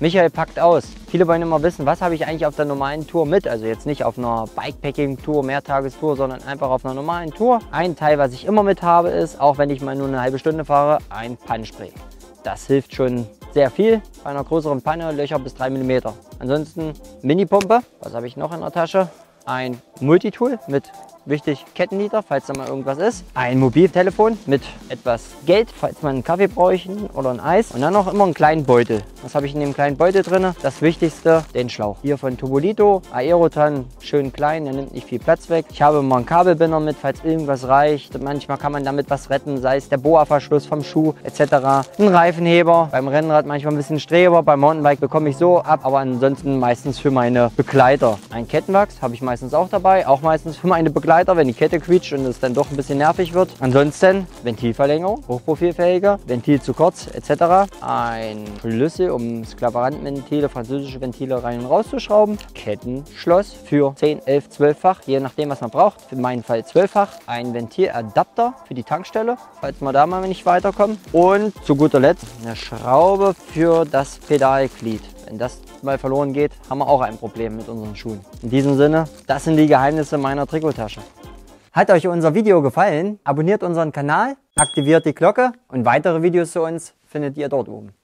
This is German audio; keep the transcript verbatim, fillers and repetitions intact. Michael packt aus. Viele wollen immer wissen, was habe ich eigentlich auf der normalen Tour mit? Also jetzt nicht auf einer Bikepacking-Tour, Mehrtagestour, sondern einfach auf einer normalen Tour. Ein Teil, was ich immer mit habe, ist, auch wenn ich mal nur eine halbe Stunde fahre, ein Pannenspray. Das hilft schon sehr viel. Bei einer größeren Panne Löcher bis drei Millimeter. Ansonsten Mini-Pumpe. Was habe ich noch in der Tasche? Ein Multitool mit wichtig Kettenliter, falls da mal irgendwas ist. Ein Mobiltelefon mit etwas Geld, falls man einen Kaffee bräuchten oder ein Eis. Und dann noch immer einen kleinen Beutel. Was habe ich in dem kleinen Beutel drin? Das Wichtigste, den Schlauch. Hier von Tubolito, Aerotan, schön klein, der nimmt nicht viel Platz weg. Ich habe mal einen Kabelbinder mit, falls irgendwas reicht. Manchmal kann man damit was retten, sei es der Boa-Verschluss vom Schuh et cetera. Ein Reifenheber, beim Rennrad manchmal ein bisschen Streber, beim Mountainbike bekomme ich so ab, aber ansonsten meistens für meine Begleiter. Ein Kettenwachs habe ich meistens auch dabei, auch meistens für meine Begleiter, wenn die Kette quietscht und es dann doch ein bisschen nervig wird. Ansonsten Ventilverlängerung, hochprofilfähiger, Ventil zu kurz et cetera. Ein Schlüssel, um Sklaverant-Ventile, französische Ventile rein und rauszuschrauben. Kettenschloss für zehn, elf, zwölffach, je nachdem was man braucht. Für meinen Fall zwölffach. Ein Ventiladapter für die Tankstelle, falls wir da mal nicht weiterkommen. Und zu guter Letzt eine Schraube für das Pedalglied. Wenn das mal verloren geht, haben wir auch ein Problem mit unseren Schuhen. In diesem Sinne, das sind die Geheimnisse meiner Trikottasche. Hat euch unser Video gefallen? Abonniert unseren Kanal, aktiviert die Glocke und weitere Videos zu uns findet ihr dort oben.